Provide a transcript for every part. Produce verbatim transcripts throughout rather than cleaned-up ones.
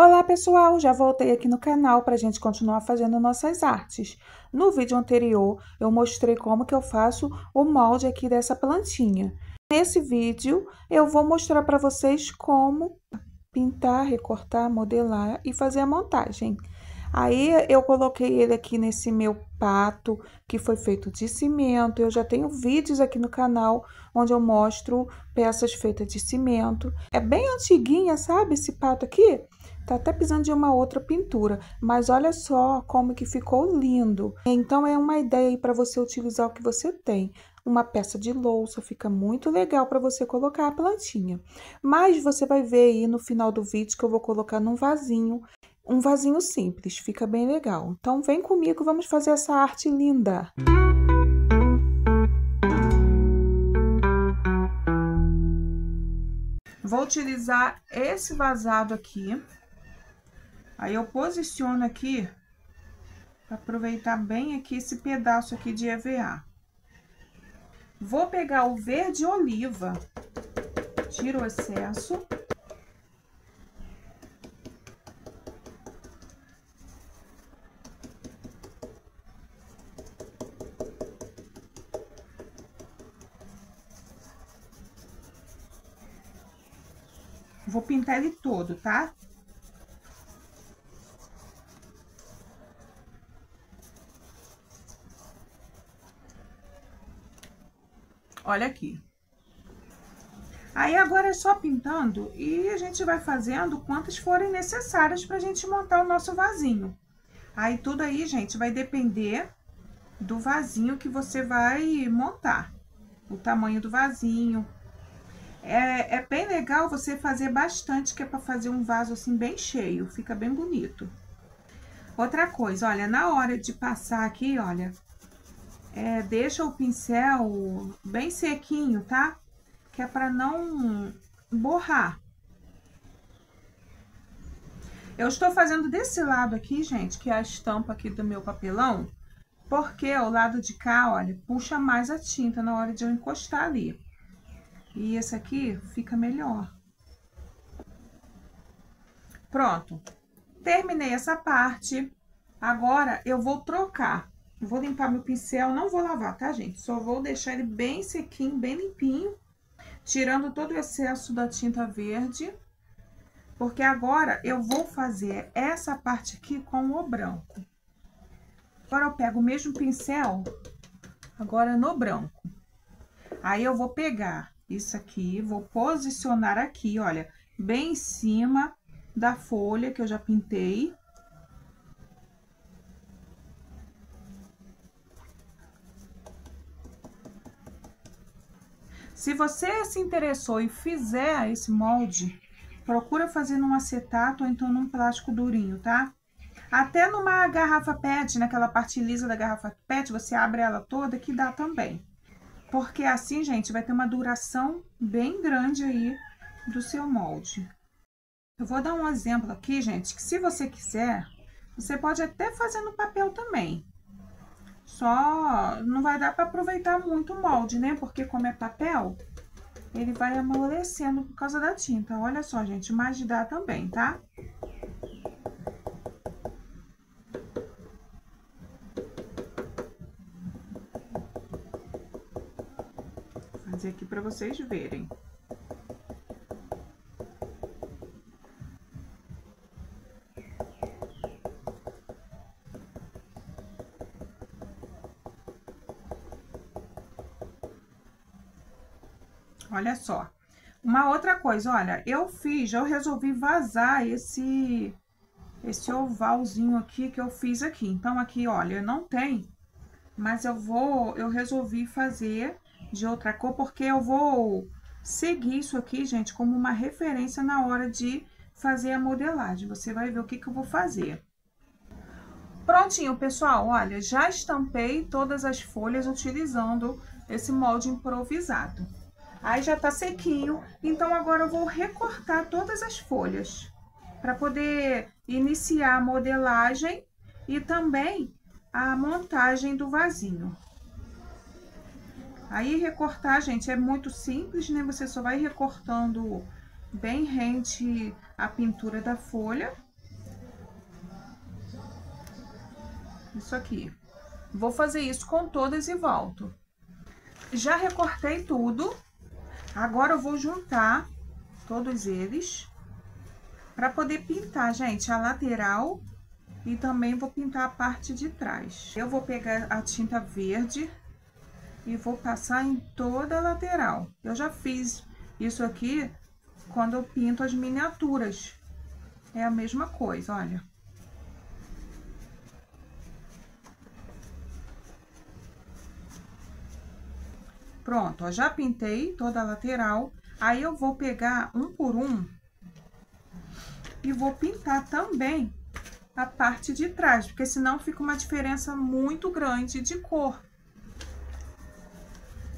Olá pessoal, já voltei aqui no canal para a gente continuar fazendo nossas artes. No vídeo anterior eu mostrei como que eu faço o molde aqui dessa plantinha. Nesse vídeo eu vou mostrar para vocês como pintar, recortar, modelar e fazer a montagem. Aí eu coloquei ele aqui nesse meu pato que foi feito de cimento. Eu já tenho vídeos aqui no canal onde eu mostro peças feitas de cimento. É bem antiguinha, sabe, esse pato aqui? Tá até precisando de uma outra pintura, mas olha só como que ficou lindo. Então, é uma ideia aí para você utilizar o que você tem. Uma peça de louça fica muito legal para você colocar a plantinha. Mas você vai ver aí no final do vídeo que eu vou colocar num vasinho, um vasinho simples, fica bem legal. Então, vem comigo, vamos fazer essa arte linda. Vou utilizar esse vazado aqui. Aí, eu posiciono aqui, para aproveitar bem aqui esse pedaço aqui de EVA. Vou pegar o verde oliva, tiro o excesso. Vou pintar ele todo, tá? Olha aqui. Aí, agora é só pintando e a gente vai fazendo quantas forem necessárias pra gente montar o nosso vasinho. Aí, tudo aí, gente, vai depender do vasinho que você vai montar. O tamanho do vasinho. É, é bem legal você fazer bastante, que é pra fazer um vaso assim bem cheio. Fica bem bonito. Outra coisa, olha, na hora de passar aqui, olha... É, deixa o pincel bem sequinho, tá? Que é pra não borrar. Eu estou fazendo desse lado aqui, gente, que é a estampa aqui do meu papelão, porque o lado de cá, olha, puxa mais a tinta na hora de eu encostar ali. E esse aqui fica melhor. Pronto. Terminei essa parte. Agora, eu vou trocar. Vou limpar meu pincel, não vou lavar, tá, gente? Só vou deixar ele bem sequinho, bem limpinho, tirando todo o excesso da tinta verde. Porque agora eu vou fazer essa parte aqui com o branco. Agora eu pego o mesmo pincel, agora no branco. Aí eu vou pegar isso aqui, vou posicionar aqui, olha, bem em cima da folha que eu já pintei. Se você se interessou e fizer esse molde, procura fazer num acetato ou então num plástico durinho, tá? Até numa garrafa PET, naquela parte lisa da garrafa PET, você abre ela toda que dá também. Porque assim, gente, vai ter uma duração bem grande aí do seu molde. Eu vou dar um exemplo aqui, gente, que se você quiser, você pode até fazer no papel também. Só não vai dar para aproveitar muito o molde, né? Porque como é papel, ele vai amolecendo por causa da tinta. Olha só, gente, mas dá também, tá? Vou fazer aqui para vocês verem. Olha só. Uma outra coisa, olha, eu fiz, eu resolvi vazar esse, esse ovalzinho aqui que eu fiz aqui. Então, aqui, olha, não tem, mas eu vou, eu resolvi fazer de outra cor, porque eu vou seguir isso aqui, gente, como uma referência na hora de fazer a modelagem. Você vai ver o que que eu vou fazer. Prontinho, pessoal, olha, já estampei todas as folhas utilizando esse molde improvisado. Aí já tá sequinho, então agora eu vou recortar todas as folhas para poder iniciar a modelagem e também a montagem do vasinho. Aí recortar, gente, é muito simples, né? Você só vai recortando bem rente a pintura da folha. isso aqui. Vou fazer isso com todas e volto. Já recortei tudo. Agora eu vou juntar todos eles para poder pintar, gente, a lateral e também vou pintar a parte de trás. Eu vou pegar a tinta verde e vou passar em toda a lateral. Eu já fiz isso aqui quando eu pinto as miniaturas. É a mesma coisa, olha. Pronto, ó, já pintei toda a lateral. Aí eu vou pegar um por um e vou pintar também a parte de trás, porque senão fica uma diferença muito grande de cor.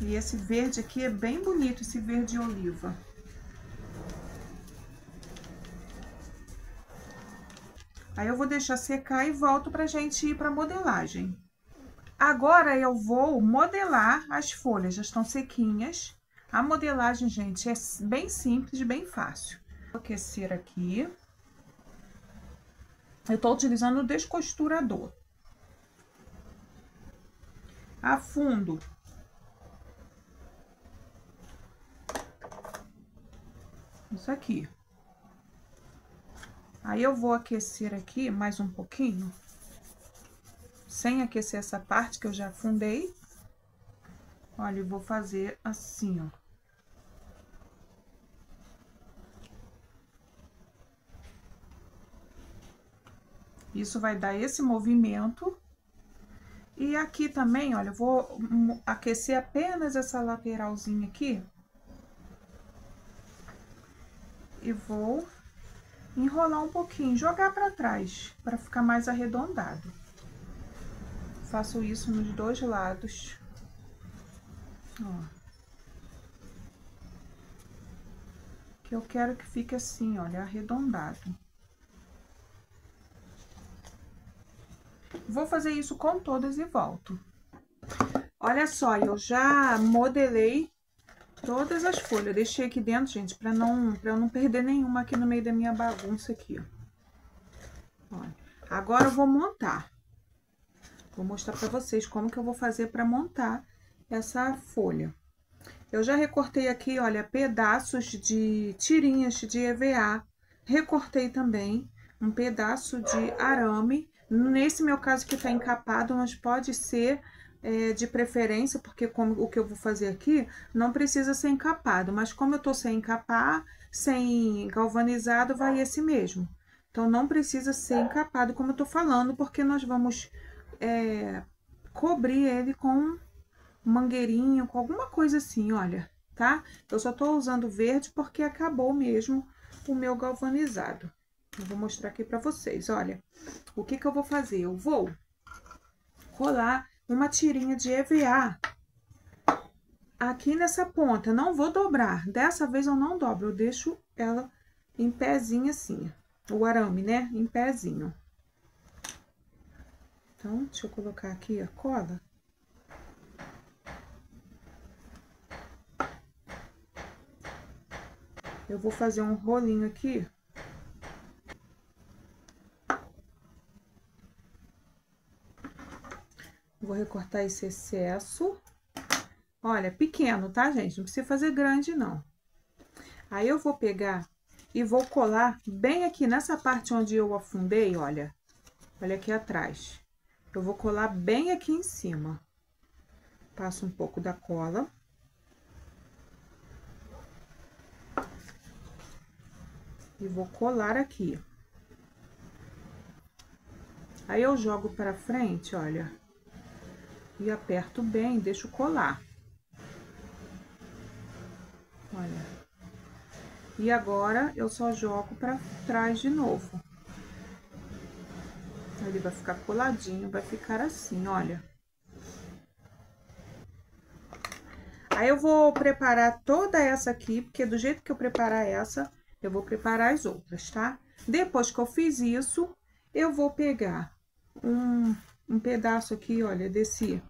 E esse verde aqui é bem bonito, esse verde oliva. Aí eu vou deixar secar e volto pra gente ir pra modelagem. Agora eu vou modelar as folhas, já estão sequinhas. A modelagem, gente, é bem simples, bem fácil. Vou aquecer aqui. Eu tô utilizando o descosturador. Afundo. Isso aqui. Aí eu vou aquecer aqui mais um pouquinho. Sem aquecer essa parte que eu já afundei. Olha, eu vou fazer assim, ó. Isso vai dar esse movimento. E aqui também, olha, eu vou aquecer apenas essa lateralzinha aqui. E vou enrolar um pouquinho, jogar para trás, para ficar mais arredondado. Faço isso nos dois lados. Ó. Que eu quero que fique assim, olha, arredondado. Vou fazer isso com todas e volto. Olha só, eu já modelei todas as folhas. Eu deixei aqui dentro, gente, pra, não, pra eu não perder nenhuma aqui no meio da minha bagunça aqui, ó. Olha, agora eu vou montar. Vou mostrar pra vocês como que eu vou fazer pra montar essa folha. Eu já recortei aqui, olha, pedaços de tirinhas de E V A. Recortei também um pedaço de arame. Nesse meu caso que tá encapado, mas pode ser... É, de preferência, porque como o que eu vou fazer aqui não precisa ser encapado, mas como eu tô sem encapar, sem galvanizado, vai esse mesmo. Então, não precisa ser encapado, como eu tô falando, porque nós vamos é, cobrir ele com mangueirinho, com alguma coisa assim, olha, tá? Eu só tô usando verde porque acabou mesmo o meu galvanizado. Eu vou mostrar aqui pra vocês, olha, o que que eu vou fazer? Eu vou colar uma tirinha de E V A aqui nessa ponta. Não vou dobrar. Dessa vez eu não dobro, eu deixo ela em pezinho assim. O arame, né? Em pezinho. Então, deixa eu colocar aqui a cola. Eu vou fazer um rolinho aqui. Vou recortar esse excesso. Olha, pequeno, tá, gente? Não precisa fazer grande, não. Aí, eu vou pegar e vou colar bem aqui nessa parte onde eu afundei, olha. Olha aqui atrás. Eu vou colar bem aqui em cima. Passo um pouco da cola. E vou colar aqui. Aí, eu jogo pra frente, olha. E aperto bem, deixo colar. Olha. E agora, eu só jogo pra trás de novo. Ele vai ficar coladinho, vai ficar assim, olha. Aí, eu vou preparar toda essa aqui, porque do jeito que eu preparar essa, eu vou preparar as outras, tá? Depois que eu fiz isso, eu vou pegar um... Um pedaço aqui, olha, desse,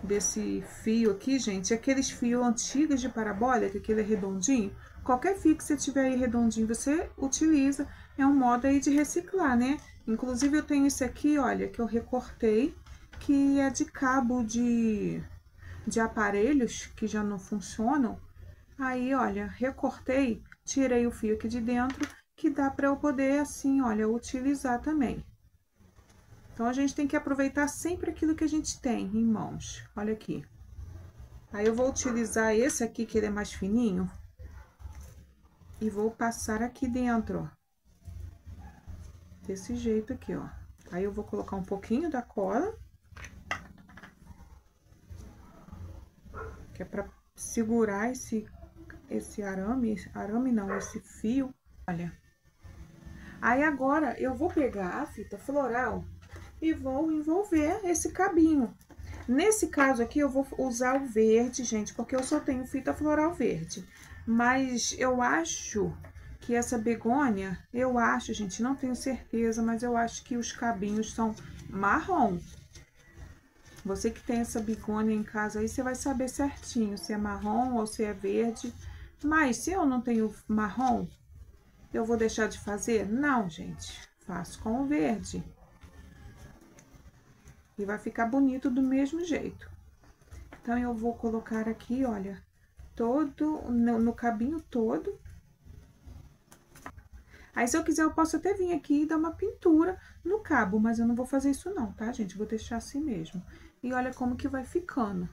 desse fio aqui, gente. Aqueles fios antigos de parabólica, aquele é redondinho. Qualquer fio que você tiver aí redondinho, você utiliza. É um modo aí de reciclar, né? Inclusive, eu tenho esse aqui, olha, que eu recortei, que é de cabo de, de aparelhos que já não funcionam. Aí, olha, recortei, tirei o fio aqui de dentro, que dá pra eu poder, assim, olha, utilizar também. Então, a gente tem que aproveitar sempre aquilo que a gente tem em mãos. Olha aqui. Aí, eu vou utilizar esse aqui, que ele é mais fininho, e vou passar aqui dentro, ó. Desse jeito aqui, ó. Aí, eu vou colocar um pouquinho da cola. Que é pra segurar esse, esse arame, arame não, esse fio, olha. Aí, agora, eu vou pegar a fita floral e vou envolver esse cabinho. Nesse caso aqui, eu vou usar o verde, gente, porque eu só tenho fita floral verde. Mas eu acho... que essa begônia, eu acho, gente, não tenho certeza, mas eu acho que os cabinhos são marrom. Você que tem essa begônia em casa aí, você vai saber certinho se é marrom ou se é verde. Mas se eu não tenho marrom, eu vou deixar de fazer? Não, gente, faço com o verde. E vai ficar bonito do mesmo jeito. Então, eu vou colocar aqui, olha, todo, no, no cabinho todo. Aí, se eu quiser, eu posso até vir aqui e dar uma pintura no cabo, mas eu não vou fazer isso não, tá, gente? Vou deixar assim mesmo. E olha como que vai ficando.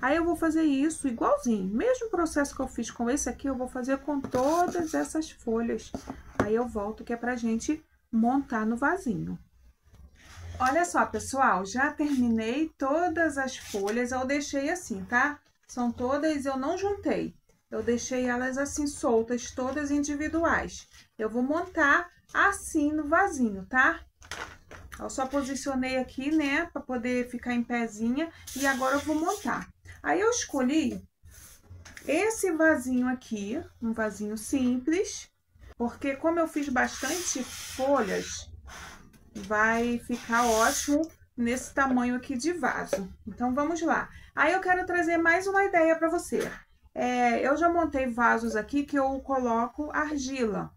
Aí, eu vou fazer isso igualzinho. Mesmo processo que eu fiz com esse aqui, eu vou fazer com todas essas folhas. Aí, eu volto, que é pra gente montar no vasinho. Olha só, pessoal, já terminei todas as folhas. Eu deixei assim, tá? São todas, eu não juntei. Eu deixei elas assim soltas, todas individuais. Eu vou montar assim no vasinho, tá? Eu só posicionei aqui, né, pra poder ficar em pezinha. E agora eu vou montar. Aí, eu escolhi esse vasinho aqui, um vasinho simples. Porque como eu fiz bastante folhas, vai ficar ótimo nesse tamanho aqui de vaso. Então, vamos lá. Aí, eu quero trazer mais uma ideia pra você. É, eu já montei vasos aqui que eu coloco argila.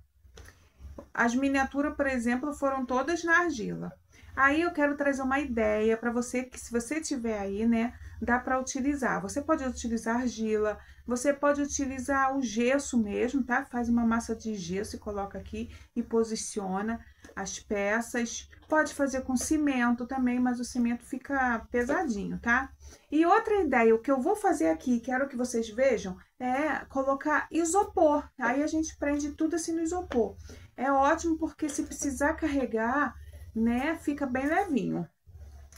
As miniaturas, por exemplo, foram todas na argila. Aí, eu quero trazer uma ideia para você, que se você tiver aí, né, dá para utilizar. Você pode utilizar argila, você pode utilizar o gesso mesmo, tá? Faz uma massa de gesso e coloca aqui e posiciona as peças. Pode fazer com cimento também, mas o cimento fica pesadinho, tá? E outra ideia, o que eu vou fazer aqui, quero que vocês vejam, é colocar isopor. Aí, a gente prende tudo assim no isopor. É ótimo porque se precisar carregar, né, fica bem levinho.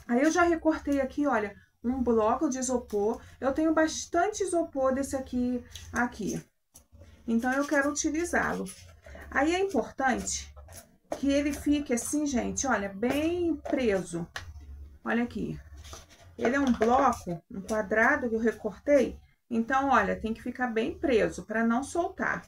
Aí, eu já recortei aqui, olha, um bloco de isopor. Eu tenho bastante isopor desse aqui, aqui. Então, eu quero utilizá-lo. Aí, é importante que ele fique assim, gente, olha, bem preso. Olha aqui. Ele é um bloco, um quadrado que eu recortei. Então, olha, tem que ficar bem preso para não soltar.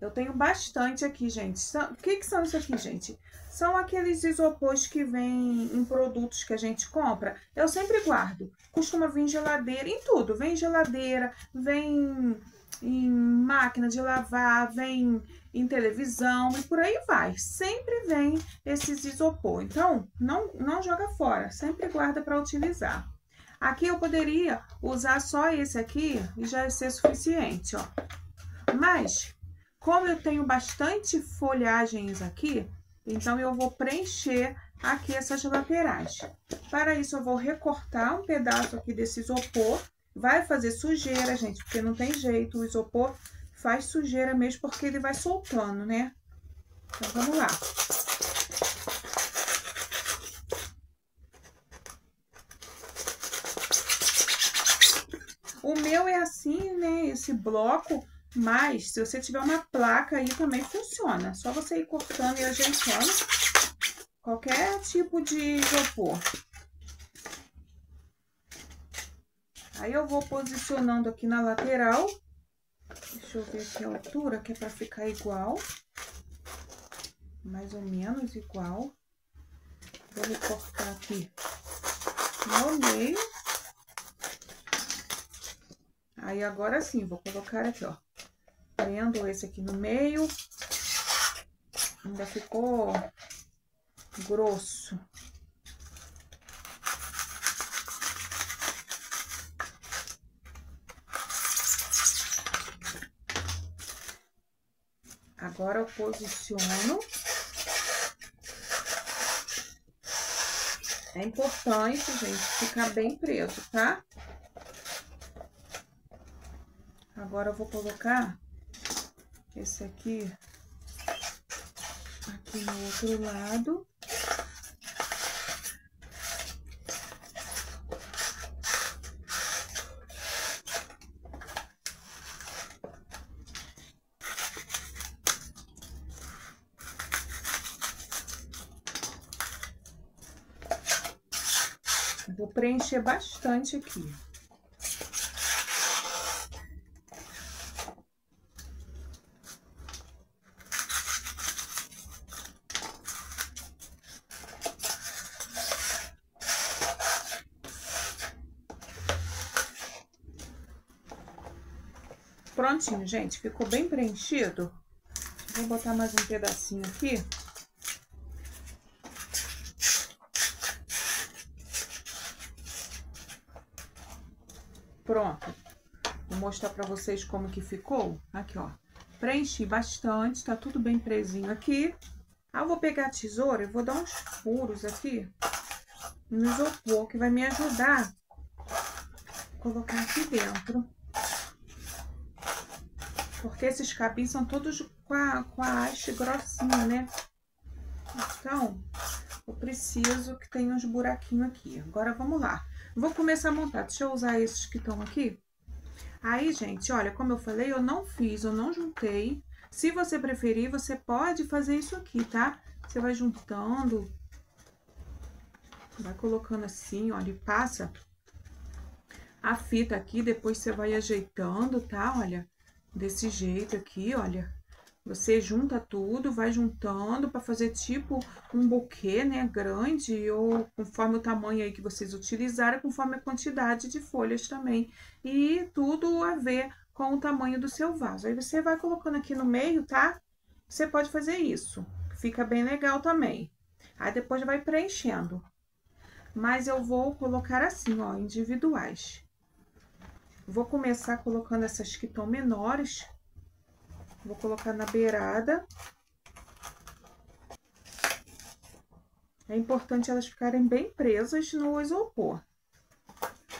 Eu tenho bastante aqui, gente. O que que são isso aqui, gente? São aqueles isopores que vêm em produtos que a gente compra. Eu sempre guardo. Costuma vir em geladeira, em tudo. Vem em geladeira, vem em máquina de lavar, vem em televisão e por aí vai. Sempre vem esses isopor. Então, não, não joga fora. Sempre guarda para utilizar. Aqui eu poderia usar só esse aqui e já ia ser suficiente, ó. Mas... como eu tenho bastante folhagens aqui, então eu vou preencher aqui essas laterais. Para isso, eu vou recortar um pedaço aqui desse isopor. Vai fazer sujeira, gente, porque não tem jeito. O isopor faz sujeira mesmo, porque ele vai soltando, né? Então, vamos lá. O meu é assim, né? Esse bloco... mas, se você tiver uma placa aí, também funciona. Só você ir cortando e ajeitando qualquer tipo de isopor. Aí, eu vou posicionando aqui na lateral. Deixa eu ver aqui a altura, que é pra ficar igual. Mais ou menos igual. Vou recortar aqui no meio. Aí, agora sim, vou colocar aqui, ó. Prendo esse aqui no meio, Ainda ficou grosso. Agora eu posiciono. É importante, gente, ficar bem preso, tá? Agora eu vou colocar esse aqui, aqui no outro lado. Vou preencher bastante aqui. Prontinho, gente. Ficou bem preenchido. Vou botar mais um pedacinho aqui. Pronto, vou mostrar pra vocês como que ficou. Aqui, ó, preenchi bastante, tá tudo bem presinho aqui. Ah, eu vou pegar a tesoura e vou dar uns furos aqui no isopor, que vai me ajudar a colocar aqui dentro. Porque esses cabinhos são todos com a, com a haste grossinha, né? Então, eu preciso que tenha uns buraquinhos aqui. Agora, vamos lá. Vou começar a montar, deixa eu usar esses que estão aqui. Aí, gente, olha, como eu falei, eu não fiz, eu não juntei. Se você preferir, você pode fazer isso aqui, tá? Você vai juntando, vai colocando assim, olha, e passa a fita aqui, depois você vai ajeitando, tá? Olha, desse jeito aqui, olha. Você junta tudo, vai juntando para fazer tipo um buquê, né, grande, ou conforme o tamanho aí que vocês utilizarem, conforme a quantidade de folhas também. E tudo a ver com o tamanho do seu vaso. Aí você vai colocando aqui no meio, tá? Você pode fazer isso, fica bem legal também. Aí depois vai preenchendo. Mas eu vou colocar assim, ó, individuais. Vou começar colocando essas que estão menores. Vou colocar na beirada. É importante elas ficarem bem presas no isopor.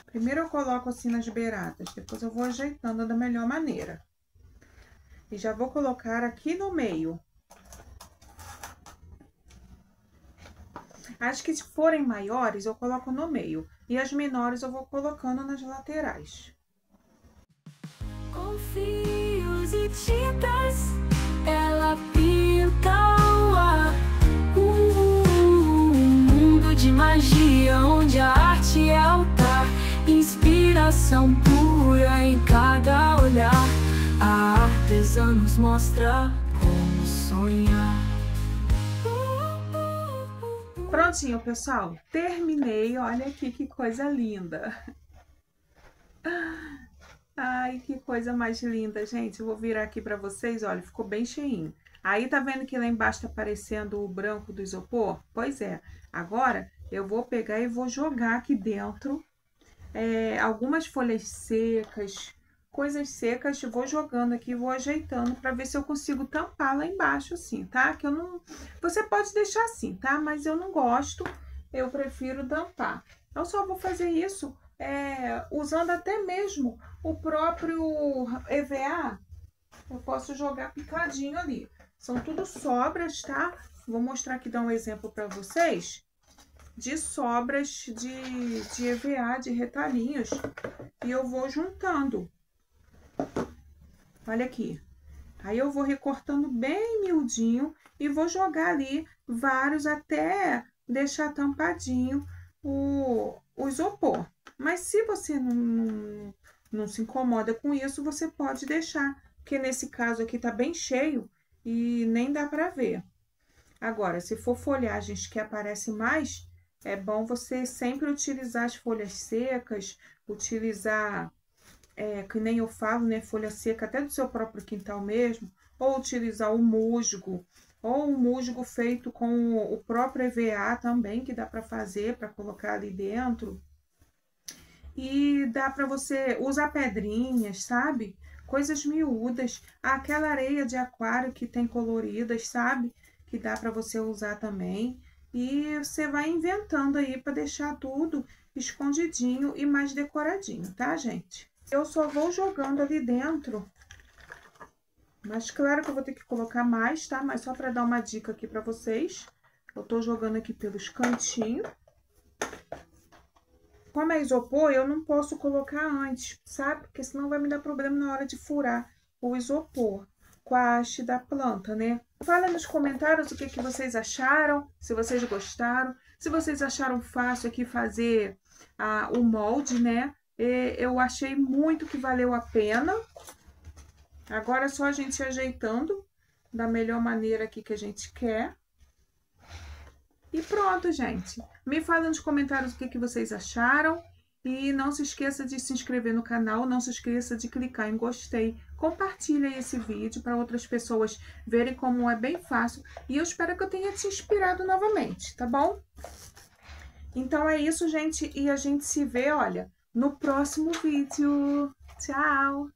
Primeiro eu coloco assim nas beiradas, depois eu vou ajeitando da melhor maneira. E já vou colocar aqui no meio. As que forem maiores eu coloco no meio, e as menores eu vou colocando nas laterais. Confia. E tintas, ela pinta o ar, um mundo de magia onde a arte é altar, inspiração pura em cada olhar, a artesã nos mostra como sonhar. Prontinho, pessoal, terminei, olha aqui que coisa linda. Ai, que coisa mais linda, gente. Eu vou virar aqui pra vocês, olha, ficou bem cheinho. Aí, tá vendo que lá embaixo tá aparecendo o branco do isopor? Pois é. Agora, eu vou pegar e vou jogar aqui dentro é, algumas folhas secas, coisas secas. Vou jogando aqui, vou ajeitando pra ver se eu consigo tampar lá embaixo, assim, tá? Que eu não... Você pode deixar assim, tá? Mas eu não gosto, eu prefiro tampar. Eu só vou fazer isso... É, usando até mesmo o próprio E V A, eu posso jogar picadinho ali. São tudo sobras, tá? Vou mostrar aqui, dar um exemplo para vocês de sobras de, de E V A, de retalhinhos. E eu vou juntando. Olha aqui. Aí eu vou recortando bem miudinho e vou jogar ali vários até deixar tampadinho o, o isopor. Mas se você não, não, não se incomoda com isso, você pode deixar, porque nesse caso aqui tá bem cheio e nem dá pra ver. Agora, se for folhagens que aparecem mais, é bom você sempre utilizar as folhas secas, utilizar, é, que nem eu falo, né, folha seca até do seu próprio quintal mesmo, ou utilizar o musgo, ou um musgo feito com o próprio E V A também, que dá para fazer, para colocar ali dentro. E dá para você usar pedrinhas, sabe? Coisas miúdas. Aquela areia de aquário que tem coloridas, sabe? Que dá para você usar também. E você vai inventando aí para deixar tudo escondidinho e mais decoradinho, tá, gente? Eu só vou jogando ali dentro. Mas claro que eu vou ter que colocar mais, tá? Mas só para dar uma dica aqui para vocês. Eu tô jogando aqui pelos cantinhos. Como é isopor, eu não posso colocar antes, sabe? Porque senão vai me dar problema na hora de furar o isopor com a haste da planta, né? Fala nos comentários o que, que vocês acharam, se vocês gostaram. Se vocês acharam fácil aqui fazer ah, o molde, né? E eu achei muito que valeu a pena. Agora é só a gente ir ajeitando da melhor maneira aqui que a gente quer. E pronto, gente. Me fala nos comentários o que, que vocês acharam. E não se esqueça de se inscrever no canal. Não se esqueça de clicar em gostei. Compartilha esse vídeo para outras pessoas verem como é bem fácil. E eu espero que eu tenha te inspirado novamente, tá bom? Então é isso, gente. E a gente se vê, olha, no próximo vídeo. Tchau!